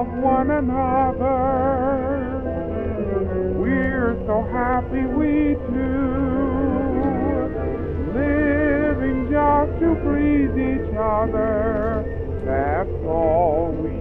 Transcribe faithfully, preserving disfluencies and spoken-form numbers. of one another. We're so happy we two, living just to please each other. That's all we